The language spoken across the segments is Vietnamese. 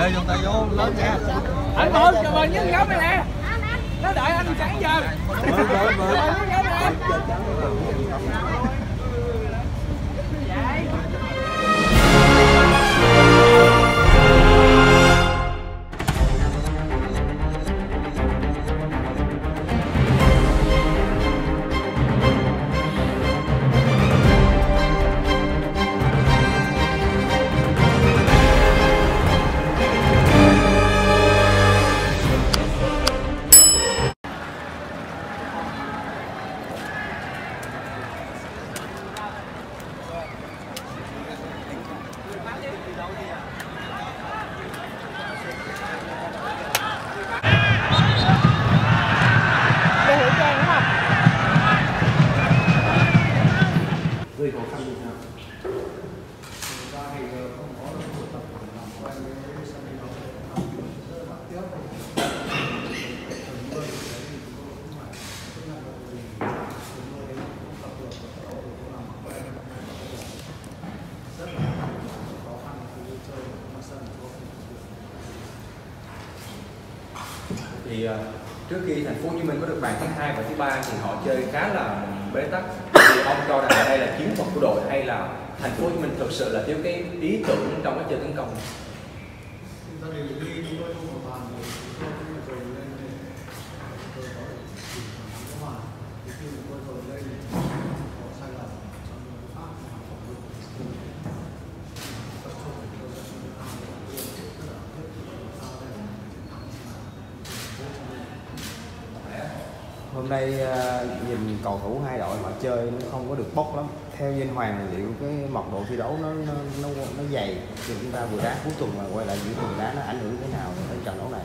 Để vô tay vô lớn nha. Anh Phượng chờ mình với nhóm này nè. Nó đợi anh sẵn giờ. Thì trước khi Thành phố Hồ Chí Minh có được bàn thứ 2 và thứ 3 thì họ chơi khá là bế tắc. Thì ông cho rằng đây là chiến thuật của đội hay là Thành phố Hồ Chí Minh thực sự là thiếu cái ý tưởng trong cái chơi tấn công? Hôm nay nhìn cầu thủ hai đội mà chơi nó không có được bốc lắm. Theo Vinh Hoàng liệu cái mật độ thi đấu nó dày, thì chúng ta vừa đá cuối tuần mà quay lại giữa tuần đá nó ảnh hưởng thế nào đến trận đấu này?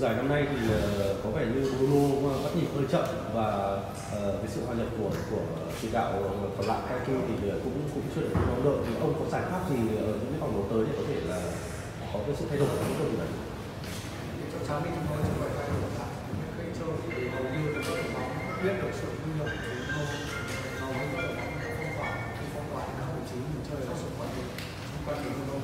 Giải năm nay thì có vẻ như Đô Lu bắt nhịp hơi chậm và với sự hòa nhập của chỉ đạo còn lại hai kia thì cũng chưa được mong đợi. Thì ông có giải pháp gì ở những cái vòng đấu tới để có thể là có cái sự thay đổi của những đội này? Trong sáng nay chúng tôi chưa phải thay đổi cả. Khi chơi thì hầu như chúng tôi biết được sự nguy hiểm của những đội hầu như là không phải phong tỏa các vị trí mình chơi là sự quan điểm của đội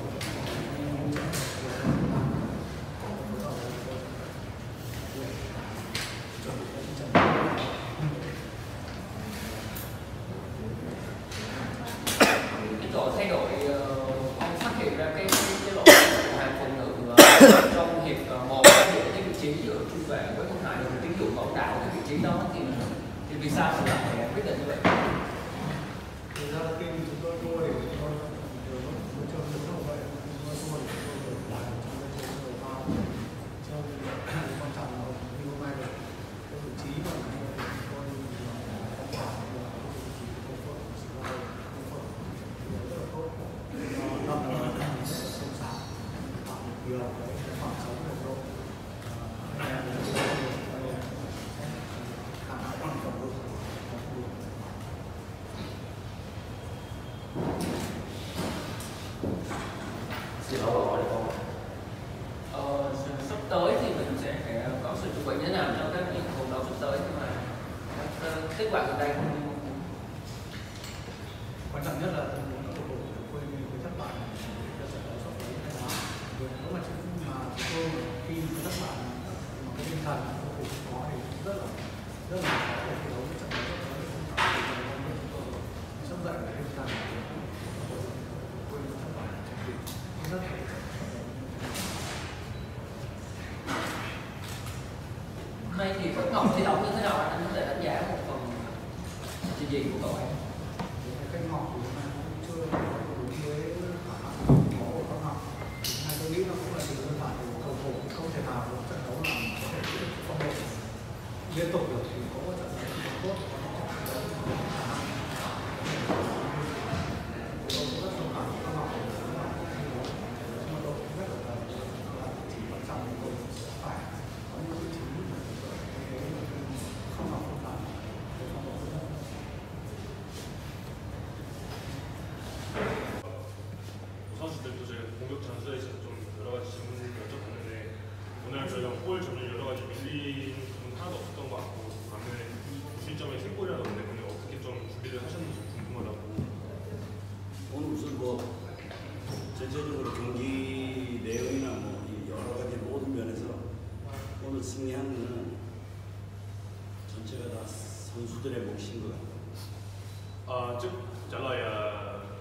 Trước trả lời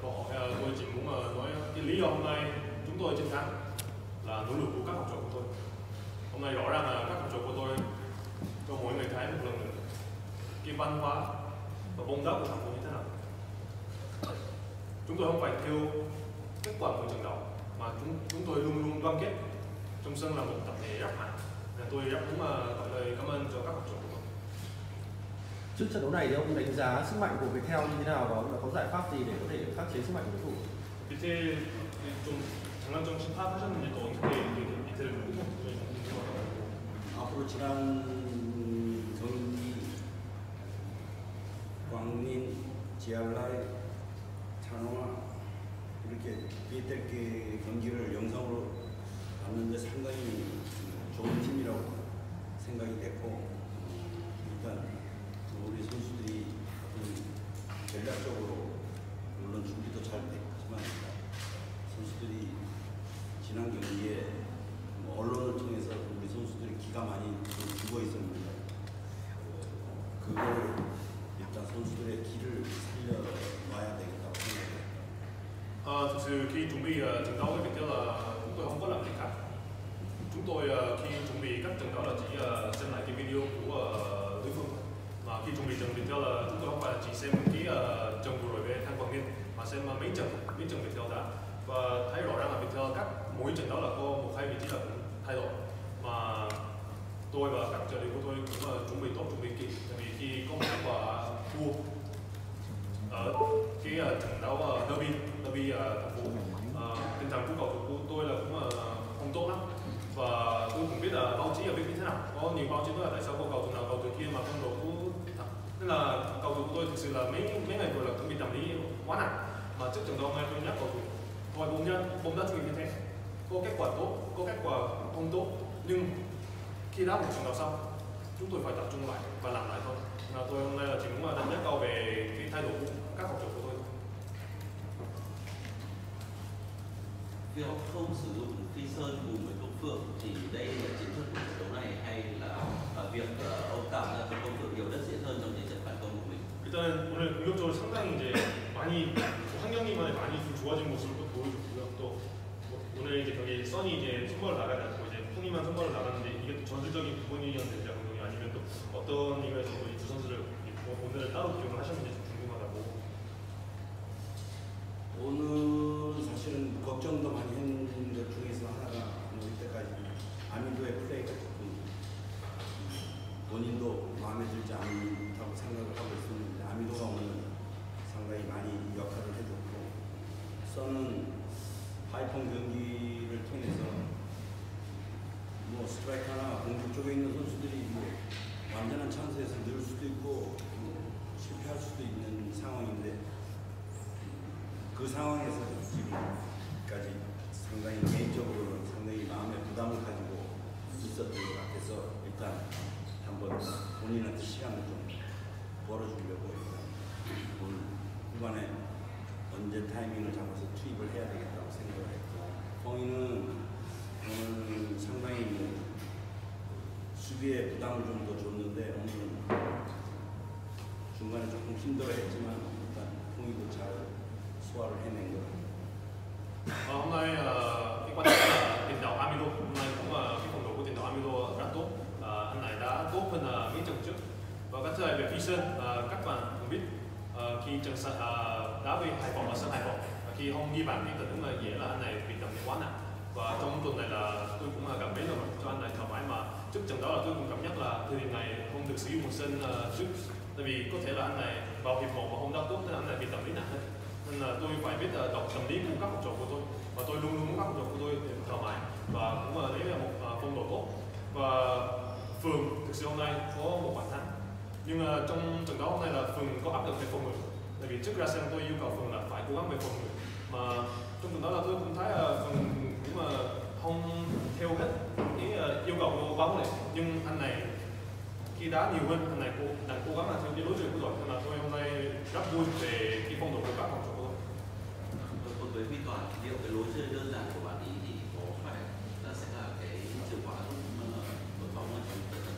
câu hỏi, tôi chỉ muốn nói cái lý do hôm nay chúng tôi chiến thắng là nỗ lực của các học trò của tôi. Hôm nay rõ ràng là các học trò của tôi cho mỗi người thấy một lần nữa cái văn hóa và bóng đá của thành phố như thế nào. Chúng tôi không phải theo kết quả của trận đấu mà chúng tôi luôn đoàn kết trong sân, là một tập thể rất mạnh. Tôi rất muốn gửi lời cảm ơn cho các học trò của tôi. Trước trận đấu này thì ông đánh giá sức mạnh của Viettel như thế nào, đó là có giải pháp gì để có thể khắc chế sức mạnh của đối thủ? Viettel 좀 장난점 실패하셨는데 또 어떻게 Viettel을 극복해 주는지 앞으로 지난 경기 광민, 지알라이, 찬호와 이렇게 Viettel 경기를 영상으로 봤는데 상당히 좋은 팀이라고 생각이 됐고, 일단 우리 선수들이 어떤 전략적으로 물론 준비도 잘 됐지만 선수들이 지난 경기에 언론을 통해서 우리 선수들이 기가 많이 죽어 있었는데 그걸 일단 선수들의 기를 살려놔야 되겠다고 생각합니다. 아, thực khi chuẩn bị trận đấu thì biết là chúng tôi không có làm gì cả. Chúng tôi khi chuẩn bị các trận đấu là chỉ xem lại cái video của đối phương. Mà khi chuẩn bị trận Viettel là chúng tôi không phải chỉ xem cái trận vừa rồi về Thanh Quảng Ninh mà xem mấy trận Viettel đã, và thấy rõ ràng là Viettel các mỗi trận đó là có một hai vị trí là cũng thay đổi, mà tôi và các trợ lý của tôi cũng chuẩn bị tốt, chuẩn bị kỹ, tại vì khi có một quả thua ở cái trận đấu derby thành phố, tinh thần của cầu thủ của tôi là cũng không tốt lắm, và tôi cũng biết là báo chí ở biết như thế nào, có nhiều báo chí nói là tại sao có cầu thủ nào cầu thủ kia mà không đội. Nên là cầu thủ của tôi thực sự là mấy ngày vừa là cũng bị tâm lý quá nặng. Mà trước trận đấu ngay tôi nhắc cầu thủ thôi, bóng đá chuyên nghiệp như thế, có kết quả tốt, có kết quả không tốt, nhưng khi đá một trận đấu xong chúng tôi phải tập trung lại và làm lại thôi. Là tôi hôm nay là chỉ muốn đánh giá cao về cái thay đổi của các học trò của tôi. Việc không sử dụng Phi Sơn cùng Nguyễn Công Phượng thì đây là chiến thuật của trận đấu này, hay là việc ông tạo ra cho Công Phượng nhiều đất dễ hơn trong những trận phản công của mình? 일단 오늘 공격적으로 상당히 이제 많이 한 경기만에 많이 좀 좋아진 모습을 또 보여줬고요. 또 오늘 이제 거기 써니 이제 선발을 나가고 이제 풍이만 선발을 나갔는데 이게 또 전술적인 부분이었는지 감독이 아니면 또 어떤 이유에서도 이 두 선수를 오늘 따로 기용을 하셨는지 좀 궁금하다고. 오늘 사실은 걱정도 많이 했는 것 중에서 하나가 오늘 때까지 아민도의 플레이가 조금 본인도 마음에 들지 않다고 생각을 하고 있었는데 아민도가 오늘 상당히 많이 역할을 해줬고, 써는 하이폰 경기를 통해서 뭐 스트라이크나 공격 쪽에 있는 선수들이 뭐 완전한 찬스에서 늘 수도 있고 실패할 수도 있는 상황인데 그 상황에서 지금까지 상당히 개인적으로는 상당히 마음의 부담을 가지고 있었던 것 같아서 일단 한번 본인한테 시간을 좀 벌어주려고 일단 오늘 후반에 언제 타이밍을 잡아서 투입을 해야 되겠다고 생각을 했고, 성인은 오늘 상당히 뭐 수비에 부담을 좀 더 줬는데 오늘 중간에 조금 힘들어했지만 일단 홍이도 잘 soal을 해낸 것 같아요. Hôm nay cái quan trọng là tiền đạo Amido, hôm nay cũng cái phong độ của tiền đạo Amido rất tốt, anh này đã tốt hơn mấy trận trước. Và các chơi về Phi Sơn, các bạn cũng biết khi trận đá với Hải Phòng ở sân Hải Phòng, khi không ghi bàn thì tưởng là dễ là anh này bị tập quá nặng. Và trong tuần này là tôi cũng cảm thấy là cho anh này thoải mái, mà trước trận đó là tôi cũng cảm giác là thời điểm này không được sử dụng một sân trước, tại vì có thể là anh này vào hiệp một mà không đá tốt nên anh này bị tập lý nặng hơn. Nên là tôi phải biết đọc tâm lý của các học trò của tôi, và tôi luôn luôn muốn các học trò của tôi thoải mái và cũng là đấy là một phong độ tốt. Và Phường thực sự hôm nay có một bàn thắng, nhưng trong trận đấu hôm nay là Phường có áp lực về phòng ngự, tại vì trước ra xem tôi yêu cầu Phường là phải cố gắng về phòng ngự, mà trong trận đó là tôi cũng thấy Phường cũng mà không theo hết cái yêu cầu của bóng này, nhưng anh này khi đá nhiều hơn, anh này đang cố gắng là theo cái đối trường của đội, nên là tôi hôm nay rất vui về cái phong độ của các học trò. Với Huy Toàn, liệu cái lối chơi đơn giản của bạn ý thì có phải là sẽ là cái chìa khóa giúp đội bóng là chúng ta?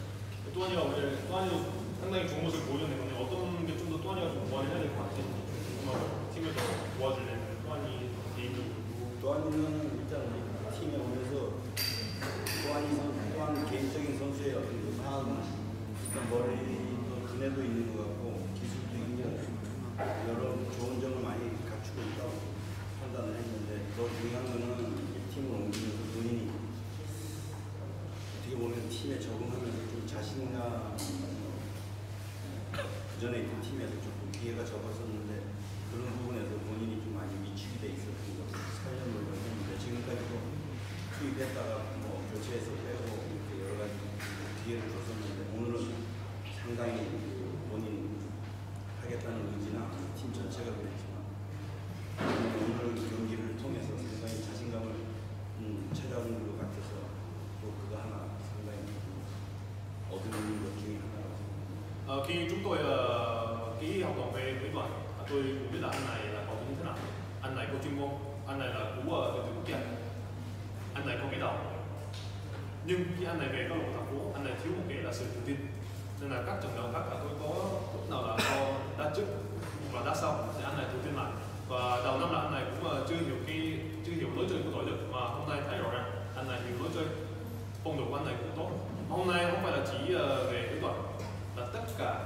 Tôi nhiều, tôi nhiều. 상당히 좋은 모습 보여줬네요. 어떤 게 좀 더 또 하냐고 많이 해야 될 것 같아요. 친구도 도와주는 또한이 개인적으로 도와주는 일단 팀에 오면서 또한 개인적인 선수의 어떤 사항은 일단 머리도 두뇌도 있는 것 같고 기술도 있는 여러 좋은 점을 많이 갖추고 있다고 판단을 했는데 더 중요한 거는 이 팀을 옮기면서 본인이 어떻게 보면 팀에 적응하면서 좀 자신감 그전에 있던 팀에서 조금 기회가 적었었는데 그런 부분에서 본인이 좀 많이 위축이 돼 있었던 것 같아요. 4년을 했는데 지금까지도 투입했다가 뭐 교체해서 빼고 이렇게 여러 가지 기회를 줬었는데 오늘은 상당히 본인 하겠다는 의지나 팀 전체가 그랬지만 오늘 경기를 통해서 상당히 자신감을 찾아오는 것 같아서 또 그거 하나 상당히 얻는 것 중에 하나라고 생각합니다. Khi chúng tôi ký hợp đồng về Mỹ Vân, tôi cũng biết là anh này là cầu thủ như thế nào. Anh này có chuyên môn, anh này là của đội tuyển quốc gia, anh này có cái đầu. Nhưng khi anh này về câu lạc bộ Thành phố, anh này thiếu một cái là sự tự tin. Nên là các trận đấu khác là tôi có lúc nào là do đá trước và đá sau thì anh này tự tin lại. Và đầu năm là anh này cũng chưa hiểu lối chơi của đội được, mà hôm nay thấy rõ ràng anh này hiểu lối chơi, phong độ của anh này cũng tốt. Hôm nay không phải là chỉ về Mỹ Vân. Là tất cả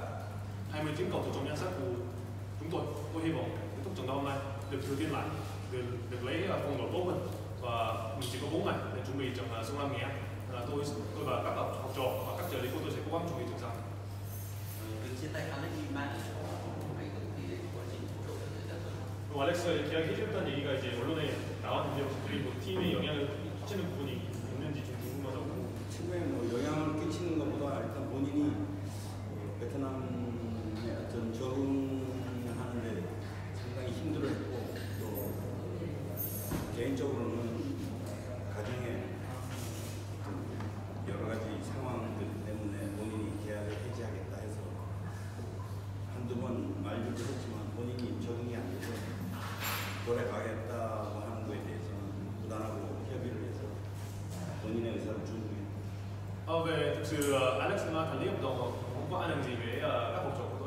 29 cầu thủ trong danh sách của chúng tôi hy vọng kết thúc trận đấu hôm nay được tự tin lại, được lấy phong độ tốt hơn và mình chỉ có 4 ngày để chuẩn bị trận xung Nam Nghệ. Là tôi và các học trò và các trợ lý của tôi sẽ cố gắng chuẩn bị trận sau. Chia tay Alex Alex 계약 해지했다는 얘기가 이제 언론에 나왔는데 그리고 팀에 영향을 끼치는 부분이 있는지 좀 궁금하다고. 팀에 뭐 영향을 끼치는 것보다 일단 본인이 베트남의 어떤 적응하는데 상당히 힘들어했고 또 개인적으로는 가정의 여러 가지 상황들 때문에 본인이 계약을 해지하겠다 해서 한두 번 말도 했지만 본인이 적응이 안 돼서 돌아가겠다고 하는 거에 대해서는 부단하고 협의를 해서 본인의 의사를 존중했다. Về thực sự Alex mà thành lý hợp đồng không có ảnh hưởng gì với các học trò của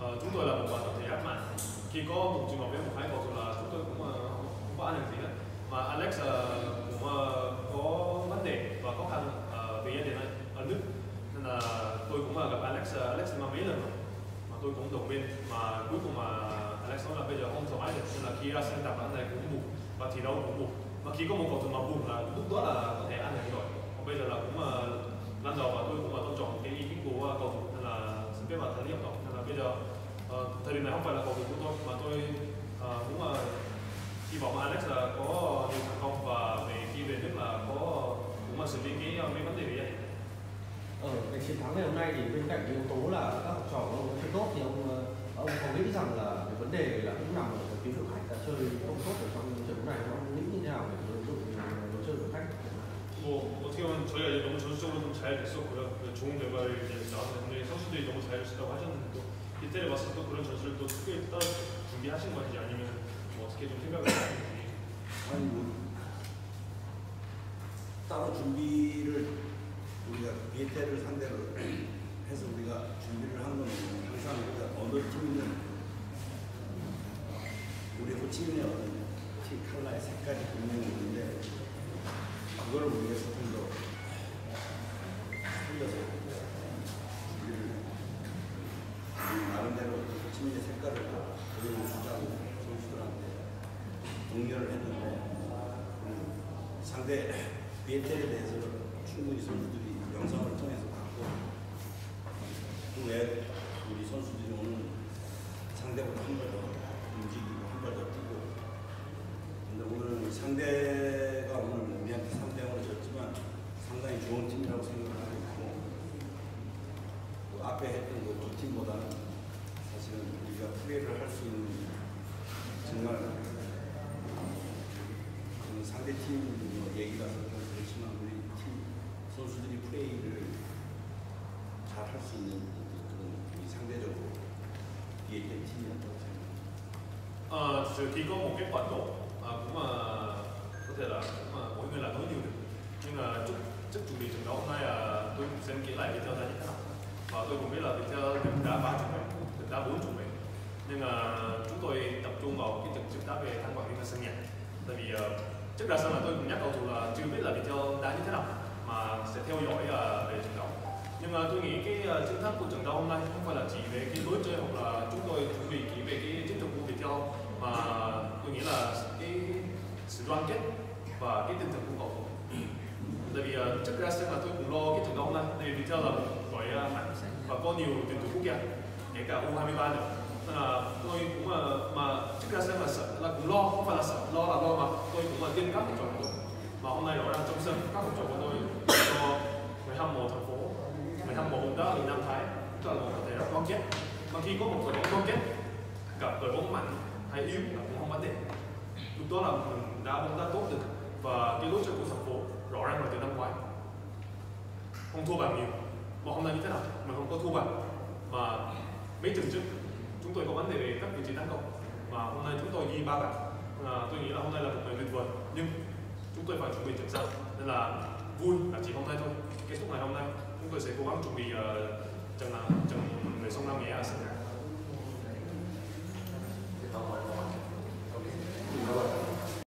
tôi. Chúng tôi là một tập thể áp mạnh. Khi có một trường hợp với một hai cầu thủ là chúng tôi cũng không có ảnh hưởng gì hết. Mà Alex cũng có vấn đề và khó khăn về gia đình ở Đức. Nên là tôi cũng gặp Alex mà mấy lần mà tôi cũng động viên mà cuối cùng mà Alex nói là bây giờ không thoải mái được. Nên là khi ra sân tập anh này cũng buồn và thi đấu cũng buồn. Mà khi có một cầu thủ mà buồn là lúc đó là có thể ảnh hưởng rồi. Bây giờ là cũng lần đầu và tôi cũng tôn trọng cái ý kiến của cầu thủ nên là xin phép và thành lý hợp đồng. Nên là bây giờ thời điểm này không phải là cầu thủ của tôi mà tôi cũng hy vọng Alex là có nhiều thành công và về khi về Đức là có cũng xử lý cái vấn đề đấy. Ở cái chiến thắng ngày hôm nay thì bên cạnh yếu tố là các học trò của ông chưa tốt thì ông có nghĩ rằng là cái vấn đề là cũng nằm ở cái đội khách đã chơi không tốt ở trong trận đấu này, ông nghĩ như thế nào về đội chơi của khách? 뭐 어떻게 보면 저희가 이제 너무 전술적으로 좀 잘 됐었고요. 좋은 결과를 이제 나왔는데 선수들이 너무 잘 됐다고 하셨는데 또 이때를 봤을 때 그런 전술을 또 특별히 따로 준비하신 건지 아니면 뭐 어떻게 좀 생각을 하는지. 아니 뭐 따로 준비를 우리가 Viettel을 상대로 해서 우리가 준비를 한 건 항상 우리가 어느 팀이든 우리 호치민의 어느 팀 컬러의 색깔이 분명히 있는데 그걸 우리가 조금 더 살려서 우리 나름대로 호치민의 색깔을 보여주자고 선수들한테 동료를 했는데 상대 Viettel에 대해서는 충분히 선수들이 영상을 통해서 봤고 그 외에 우리 선수들이 오늘 상대보다 한 발 더 움직이고 한 발 더 뛰고 근데 오늘 상대가 오늘 우리한테 3대0으로 졌지만 상당히 좋은 팀이라고 생각하고 있고 그 앞에 했던 그 두 팀보다는 사실은 우리가 플레이를 할 수 있는 정말 상대팀 얘기라서 그렇지만 우리 팀 선수들이 플레이를 잘 할 수 있는 그런 상대적으로 Viettel 팀이었다고 생각합니다. Thì có một cái quả tốt cũng có thể là mỗi người là nói nhiều được nhưng là trước chuẩn bị trận đấu hôm nay tôi cũng xem kỹ lại Viettel ra như thế nào và tôi cũng biết là Viettel đã 3 chuẩn bị, đã 4 chuẩn bị nên là chúng tôi tập trung về thanh quản viên và sân nhạc. Tại vì trước đó sau là tôi cũng nhắc cầu thủ là chưa biết là Viettel đá như thế nào mà sẽ theo dõi về trận đấu. Nhưng mà tôi nghĩ cái chiến thắng của trận đấu hôm nay không phải là chỉ về cái lối chơi hoặc là chúng tôi chuẩn bị kỹ về cái chiến thuật của Viettel, mà tôi nghĩ là cái sự đoàn kết và cái tinh thần của cầu thủ. Tại vì trước ra xem là tôi cũng lo cái trận đấu này, tại vì Viettel là gọi mạnh và có nhiều tuyển thủ quốc gia, kể cả U23 nữa. Nên là tôi cũng mà trước ra xem là sợ, là cũng lo, không phải là sợ, lo mà tôi cũng là tin các học trò của tôi. Mà hôm nay nó đang trong sân các học trò của tôi cho người hâm mộ thành phố, người hâm mộ đó người Nam Thái, tức là một tập thể rất đoàn kết. Mà khi có một đội bóng đoàn kết gặp đội bóng mạnh hay yếu là cũng không vấn đề. Chúng tôi là mình đã bóng đá tốt được và cái lối chơi của thành phố rõ ràng là từ năm ngoái không thua bàn nhiều, mà hôm nay như thế nào mình không có thua bàn, mà mấy trận trước chúng tôi có vấn đề về các vị trí tấn công và hôm nay chúng tôi ghi 3 bàn. Tôi nghĩ là hôm nay là một ngày tuyệt vời, nhưng chúng tôi phải chuẩn bị trận sau, nên là vui là chỉ hôm nay thôi. Kết thúc ngày hôm nay chúng tôi sẽ cố gắng chuẩn bị trận người sông Nam Nghĩa.